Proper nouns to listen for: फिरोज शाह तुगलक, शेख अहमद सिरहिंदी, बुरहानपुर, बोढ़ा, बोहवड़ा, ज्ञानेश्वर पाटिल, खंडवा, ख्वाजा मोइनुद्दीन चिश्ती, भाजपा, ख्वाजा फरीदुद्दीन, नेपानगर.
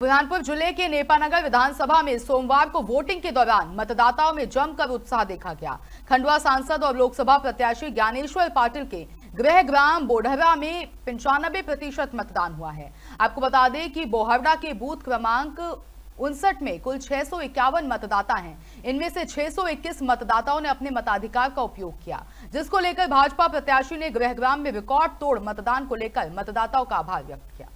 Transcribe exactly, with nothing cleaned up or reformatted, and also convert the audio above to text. बुरहानपुर जिले के नेपानगर विधानसभा में सोमवार को वोटिंग के दौरान मतदाताओं में जमकर उत्साह देखा गया। खंडवा सांसद और लोकसभा प्रत्याशी ज्ञानेश्वर पाटिल के गृह ग्राम बोढ़ा में पंचानबे प्रतिशत मतदान हुआ है। आपको बता दें कि बोहवड़ा के बूथ क्रमांक उनसठ में कुल छह सौ इक्यावन मतदाता हैं। इनमें से छह सौ इक्कीस मतदाताओं ने अपने मताधिकार का उपयोग किया, जिसको लेकर भाजपा प्रत्याशी ने गृहग्राम में रिकॉर्ड तोड़ मतदान को लेकर मतदाताओं का आभार व्यक्त किया।